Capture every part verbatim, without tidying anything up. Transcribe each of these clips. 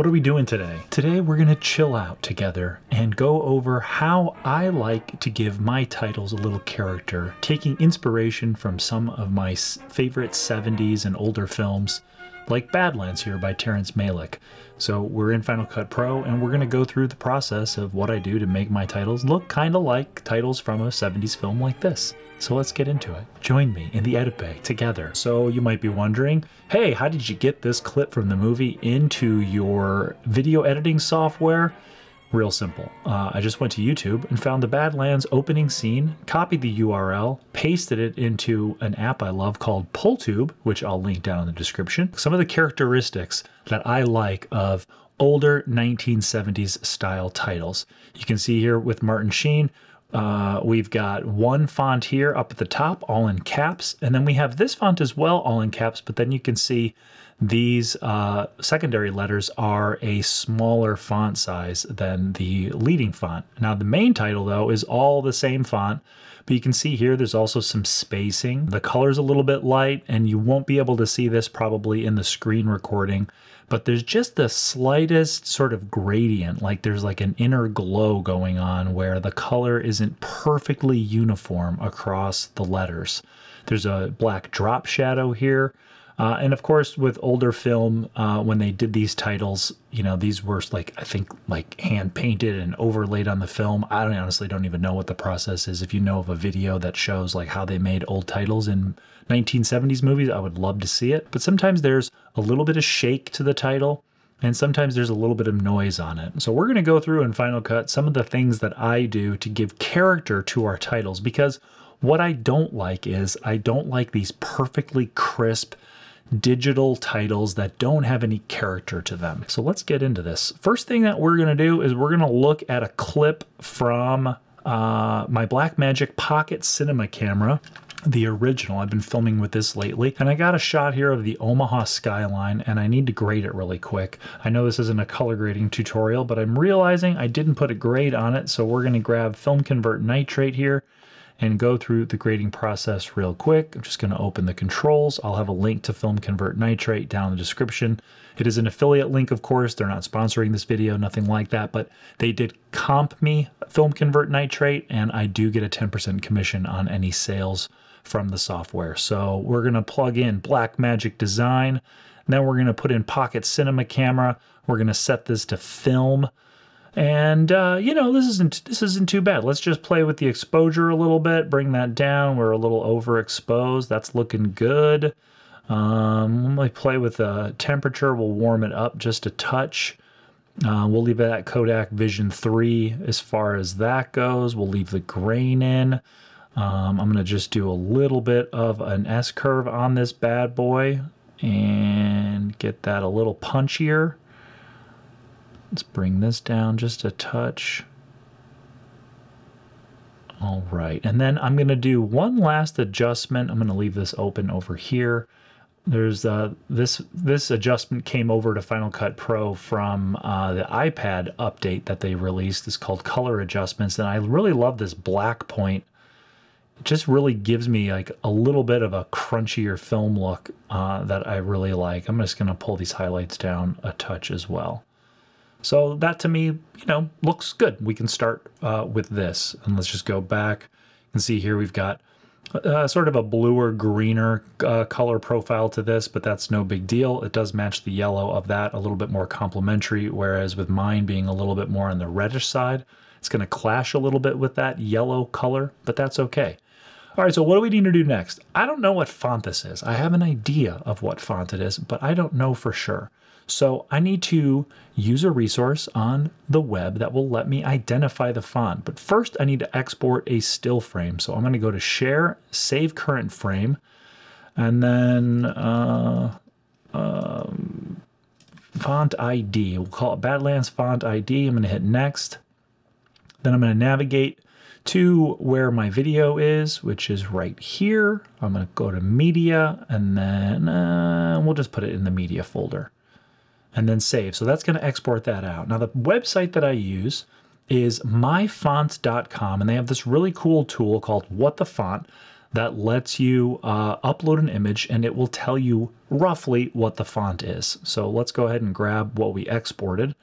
What are we doing today? Today we're gonna chill out together and go over how I like to give my titles a little character, taking inspiration from some of my favorite seventies and older films, like Badlands here by Terrence Malick. So we're in Final Cut Pro and we're gonna go through the process of what I do to make my titles look kinda like titles from a seventies film like this. So let's get into it. Join me in the edit bay together. So you might be wondering, hey, how did you get this clip from the movie into your video editing software? Real simple. Uh, I just went to YouTube and found the Badlands opening scene, copied the U R L, pasted it into an app I love called PullTube, which I'll link down in the description. Some of the characteristics that I like of older nineteen seventies style titles. You can see here with Martin Sheen, Uh, we've got one font here up at the top, all in caps, and then we have this font as well, all in caps, but then you can see these uh, secondary letters are a smaller font size than the leading font. Now the main title though is all the same font, but you can see here there's also some spacing. The color's a little bit light, and you won't be able to see this probably in the screen recording, but there's just the slightest sort of gradient, like there's like an inner glow going on where the color isn't perfectly uniform across the letters. There's a black drop shadow here. Uh, and of course, with older film, uh, when they did these titles, you know, these were like, I think like hand painted and overlaid on the film. I don't, honestly don't even know what the process is. If you know of a video that shows like how they made old titles in nineteen seventies movies, I would love to see it. But sometimes there's a little bit of shake to the title, and sometimes there's a little bit of noise on it. So we're gonna go through in Final Cut some of the things that I do to give character to our titles, because what I don't like is I don't like these perfectly crisp digital titles that don't have any character to them. So let's get into this. First thing that we're gonna do is we're gonna look at a clip from uh, my Blackmagic Pocket Cinema Camera, the original. I've been filming with this lately, and I got a shot here of the Omaha skyline, and I need to grade it really quick. I know this isn't a color grading tutorial, but I'm realizing I didn't put a grade on it, so we're gonna grab FilmConvert Nitrate here and go through the grading process real quick. I'm just gonna open the controls. I'll have a link to FilmConvert Nitrate down in the description. It is an affiliate link, of course. They're not sponsoring this video, nothing like that, but they did comp me FilmConvert Nitrate, and I do get a ten percent commission on any sales from the software. So we're gonna plug in Blackmagic Design, and then we're gonna put in Pocket Cinema Camera. We're gonna set this to film. And uh, you know, this isn't this isn't too bad. Let's just play with the exposure a little bit, bring that down. We're a little overexposed. That's looking good. Um, let me play with the temperature. We'll warm it up just a touch. Uh, we'll leave it at Kodak Vision three as far as that goes. We'll leave the grain in. Um, I'm gonna just do a little bit of an S-curve on this bad boy and get that a little punchier. Let's bring this down just a touch. All right, and then I'm gonna do one last adjustment. I'm gonna leave this open over here. There's uh, this, this adjustment came over to Final Cut Pro from uh, the iPad update that they released. It's called Color Adjustments, and I really love this black point. It just really gives me like a little bit of a crunchier film look uh, that I really like. I'm just gonna pull these highlights down a touch as well. So that to me, you know, looks good. We can start uh, with this, and let's just go back and see here. We've got uh, sort of a bluer, greener uh, color profile to this, but that's no big deal. It does match the yellow of that, a little bit more complementary, whereas with mine being a little bit more on the reddish side, it's gonna clash a little bit with that yellow color, but that's okay. All right, so what do we need to do next? I don't know what font this is. I have an idea of what font it is, but I don't know for sure. So I need to use a resource on the web that will let me identify the font. But first I need to export a still frame. So I'm gonna go to Share, Save Current Frame, and then uh, um, Font I D. We'll call it Badlands Font I D. I'm gonna hit Next. Then I'm gonna navigate to where my video is, which is right here. I'm gonna go to Media, and then uh, we'll just put it in the Media folder, and then save. So that's gonna export that out. Now the website that I use is my fonts dot com, and they have this really cool tool called What the Font that lets you uh, upload an image and it will tell you roughly what the font is. So let's go ahead and grab what we exported.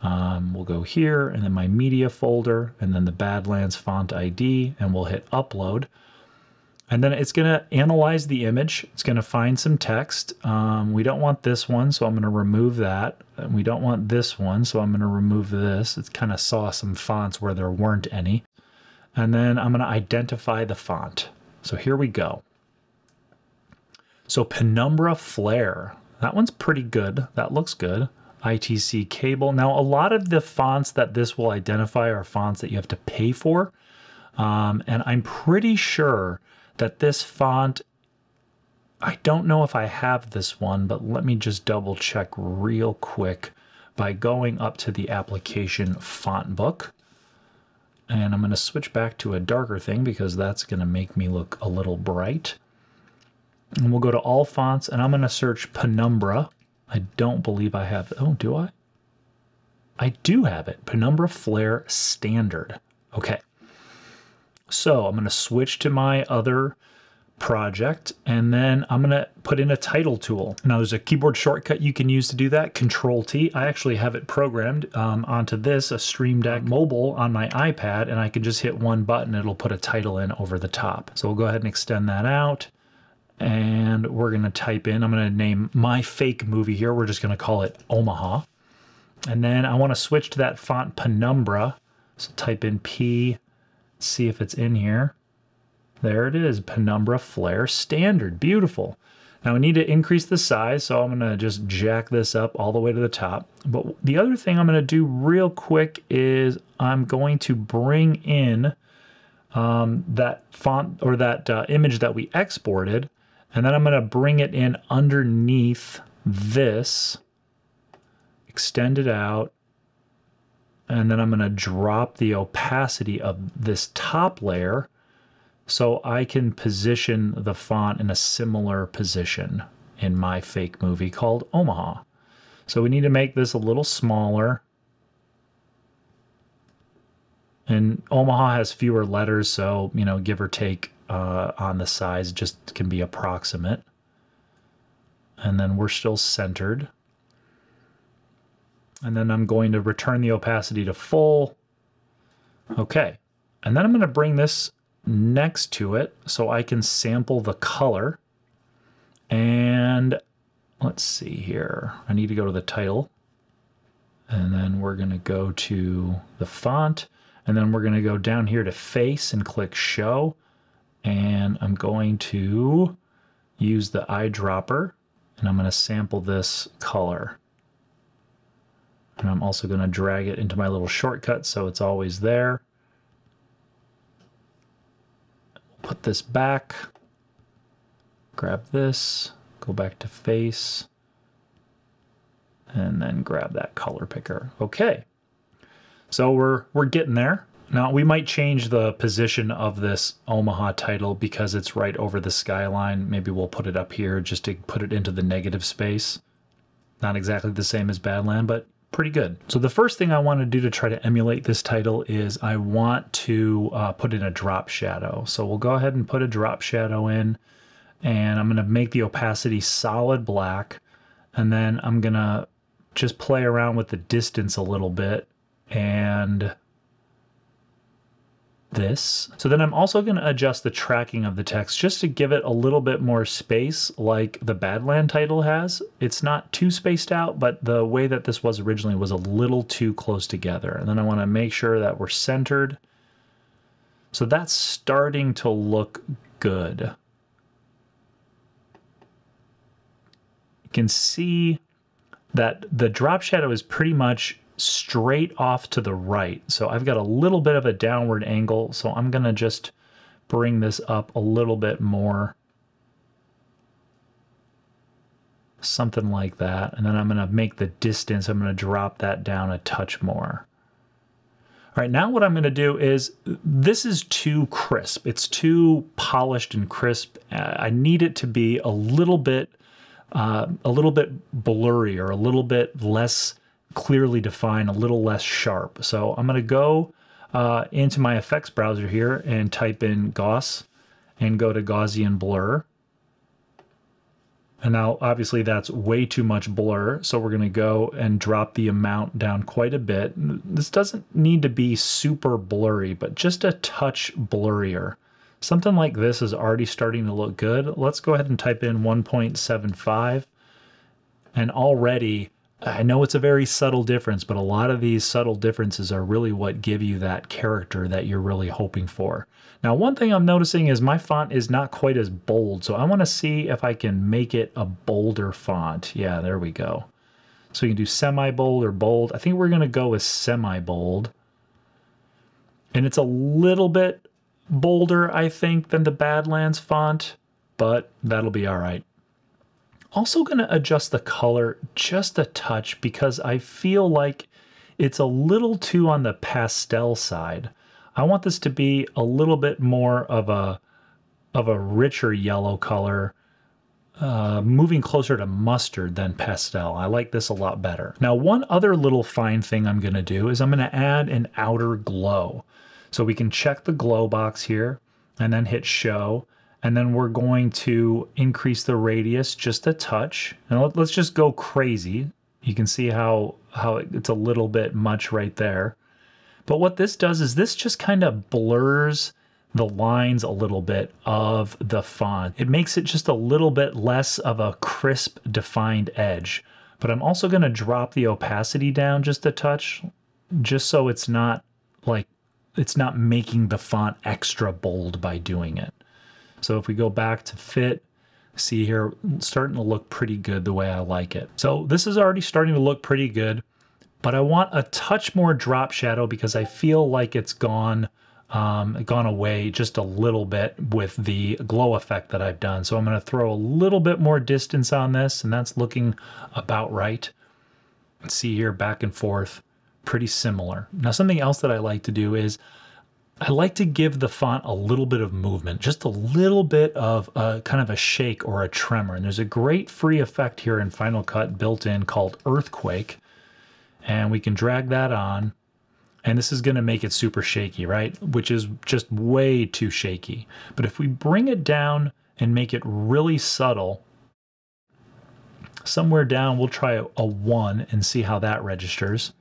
Um, we'll go here and then my media folder and then the Badlands font I D, and we'll hit upload. And then it's gonna analyze the image. It's gonna find some text. Um, we don't want this one, so I'm gonna remove that. And we don't want this one, so I'm gonna remove this. It kind of saw some fonts where there weren't any. And then I'm gonna identify the font. So here we go. So Penumbra Flare, that one's pretty good. That looks good. I T C Cable. Now, a lot of the fonts that this will identify are fonts that you have to pay for. Um, and I'm pretty sure that this font, I don't know if I have this one, but let me just double check real quick by going up to the application font book. And I'm going to switch back to a darker thing because that's going to make me look a little bright. And we'll go to all fonts and I'm going to search Penumbra. I don't believe I have, oh, do I? I do have it, Penumbra Flare Standard. Okay. So I'm going to switch to my other project and then I'm going to put in a title tool. Now there's a keyboard shortcut you can use to do that, Control T. I actually have it programmed um, onto this, a Stream Deck mobile on my iPad, and I can just hit one button. It'll put a title in over the top. So we'll go ahead and extend that out and we're going to type in, I'm going to name my fake movie here. We're just going to call it Omaha. And then I want to switch to that font Penumbra. So type in P. See if it's in here. There it is, Penumbra Flare Standard. Beautiful. Now we need to increase the size, so I'm going to just jack this up all the way to the top. But the other thing I'm going to do real quick is I'm going to bring in um, that font or that uh, image that we exported, and then I'm going to bring it in underneath this, extend it out. And then I'm going to drop the opacity of this top layer so I can position the font in a similar position in my fake movie called Omaha. So we need to make this a little smaller. And Omaha has fewer letters, so, you know, give or take uh, on the size, just can be approximate. And then we're still centered. And then I'm going to return the opacity to full. Okay. And then I'm going to bring this next to it so I can sample the color. And let's see here. I need to go to the title. And then we're going to go to the font. And then we're going to go down here to face and click show. And I'm going to use the eyedropper. And I'm going to sample this color. And I'm also going to drag it into my little shortcut so it's always there. Put this back, grab this, go back to face, and then grab that color picker. Okay, so we're, we're getting there. Now we might change the position of this Omaha title because it's right over the skyline. Maybe we'll put it up here just to put it into the negative space. Not exactly the same as Badland, but pretty good. So the first thing I want to do to try to emulate this title is I want to uh, put in a drop shadow. So we'll go ahead and put a drop shadow in, and I'm going to make the opacity solid black, and then I'm going to just play around with the distance a little bit and this. So then I'm also going to adjust the tracking of the text just to give it a little bit more space like the Badland title has. It's not too spaced out, but the way that this was originally was a little too close together. And then I want to make sure that we're centered. So that's starting to look good. You can see that the drop shadow is pretty much straight off to the right. So I've got a little bit of a downward angle, so I'm going to just bring this up a little bit more. Something like that. And then I'm going to make the distance, I'm going to drop that down a touch more. All right, now what I'm going to do is, this is too crisp. It's too polished and crisp. I need it to be a little bit, uh, a little bit blurry or a little bit less clearly define, a little less sharp. So I'm going to go uh, into my effects browser here and type in Gauss and go to Gaussian blur. And now obviously that's way too much blur, so we're going to go and drop the amount down quite a bit. This doesn't need to be super blurry, but just a touch blurrier. Something like this is already starting to look good. Let's go ahead and type in one point seven five. And already, I know it's a very subtle difference, but a lot of these subtle differences are really what give you that character that you're really hoping for. Now, one thing I'm noticing is my font is not quite as bold, so I want to see if I can make it a bolder font. Yeah, there we go. So you can do semi-bold or bold. I think we're going to go with semi-bold. And it's a little bit bolder, I think, than the Badlands font, but that'll be all right. Also going to adjust the color just a touch because I feel like it's a little too on the pastel side. I want this to be a little bit more of a of a richer yellow color, uh, moving closer to mustard than pastel. I like this a lot better. Now, one other little fine thing I'm going to do is I'm going to add an outer glow. So we can check the glow box here and then hit show. And then we're going to increase the radius just a touch. And let's just go crazy. You can see how, how it's a little bit much right there. But what this does is this just kind of blurs the lines a little bit of the font. It makes it just a little bit less of a crisp defined edge. But I'm also going to drop the opacity down just a touch, just so it's not like, it's not making the font extra bold by doing it. So if we go back to fit, see here, starting to look pretty good the way I like it. So this is already starting to look pretty good, but I want a touch more drop shadow because I feel like it's gone, um, gone away just a little bit with the glow effect that I've done. So I'm going to throw a little bit more distance on this, and that's looking about right. Let's see here, back and forth, pretty similar. Now, something else that I like to do is I like to give the font a little bit of movement, just a little bit of a, kind of a shake or a tremor. And there's a great free effect here in Final Cut built in called Earthquake. And we can drag that on. And this is going to make it super shaky, right? Which is just way too shaky. But if we bring it down and make it really subtle, somewhere down we'll try a one and see how that registers.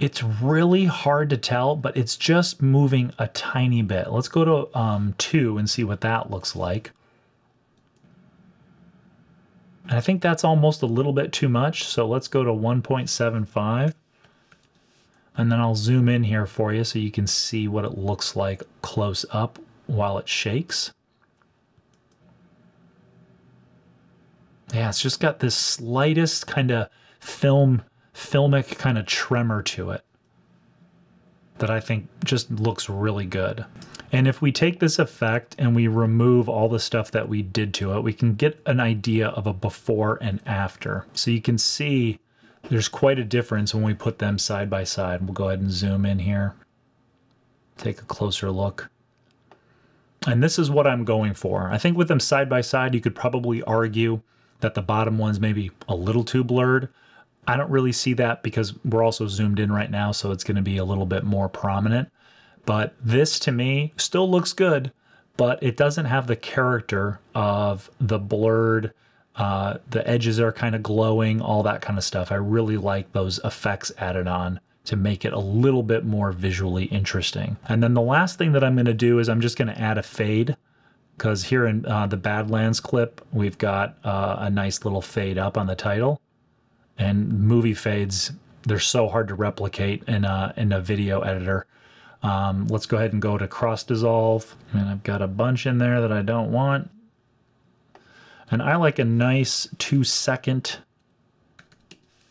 It's really hard to tell, but it's just moving a tiny bit. Let's go to um, two and see what that looks like. And I think that's almost a little bit too much, so let's go to one point seven five. And then I'll zoom in here for you so you can see what it looks like close up while it shakes. Yeah, it's just got this slightest kind of film filmic kind of tremor to it that I think just looks really good. And if we take this effect and we remove all the stuff that we did to it, we can get an idea of a before and after. So you can see there's quite a difference when we put them side by side. We'll go ahead and zoom in here, take a closer look. And this is what I'm going for. I think with them side by side, you could probably argue that the bottom one's maybe a little too blurred. I don't really see that because we're also zoomed in right now, so it's going to be a little bit more prominent. But this, to me, still looks good, but it doesn't have the character of the blurred, uh, the edges are kind of glowing, all that kind of stuff. I really like those effects added on to make it a little bit more visually interesting. And then the last thing that I'm going to do is I'm just going to add a fade, because here in uh, the Badlands clip, we've got uh, a nice little fade up on the title. And movie fades, they're so hard to replicate in a, in a video editor. Um, let's go ahead and go to cross dissolve. And I've got a bunch in there that I don't want. And I like a nice two second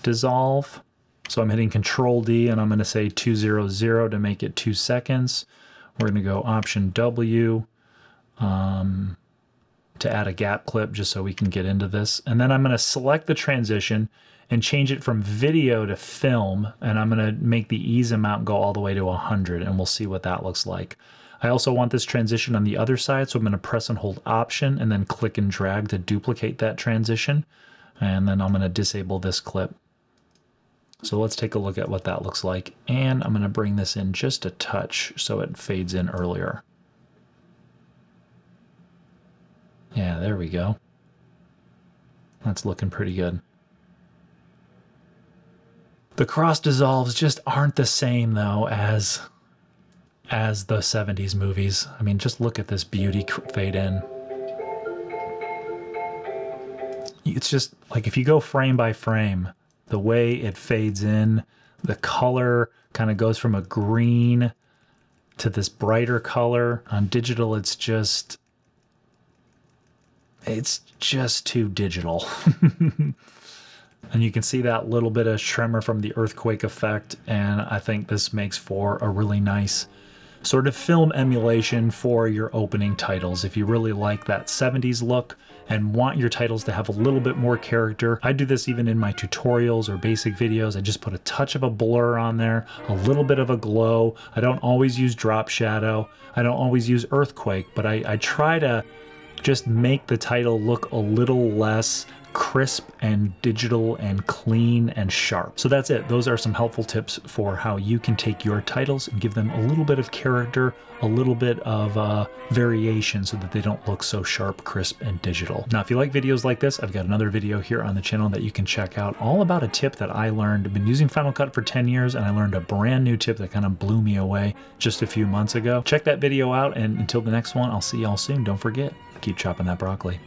dissolve. So I'm hitting control D and I'm going to say two hundred to make it two seconds. We're going to go option W um, to add a gap clip just so we can get into this. And then I'm going to select the transition and change it from video to film, and I'm going to make the ease amount go all the way to one hundred, and we'll see what that looks like. I also want this transition on the other side, so I'm going to press and hold Option and then click and drag to duplicate that transition, and then I'm going to disable this clip. So let's take a look at what that looks like, and I'm going to bring this in just a touch so it fades in earlier. Yeah, there we go. That's looking pretty good. The cross dissolves just aren't the same though as as the seventies movies. I mean, just look at this beauty fade in. It's just like if you go frame by frame, the way it fades in, the color kind of goes from a green to this brighter color. On digital, it's just, it's just too digital. And you can see that little bit of shimmer from the earthquake effect, and I think this makes for a really nice sort of film emulation for your opening titles. If you really like that seventies look and want your titles to have a little bit more character, I do this even in my tutorials or basic videos. I just put a touch of a blur on there, a little bit of a glow. I don't always use drop shadow. I don't always use earthquake, but I, I try to just make the title look a little less crisp and digital and clean and sharp. So that's it. Those are some helpful tips for how you can take your titles and give them a little bit of character, a little bit of uh, variation so that they don't look so sharp, crisp, and digital. Now, if you like videos like this, I've got another video here on the channel that you can check out all about a tip that I learned. I've been using Final Cut for ten years, and I learned a brand new tip that kind of blew me away just a few months ago. Check that video out, and until the next one, I'll see y'all soon. Don't forget, keep chopping that broccoli.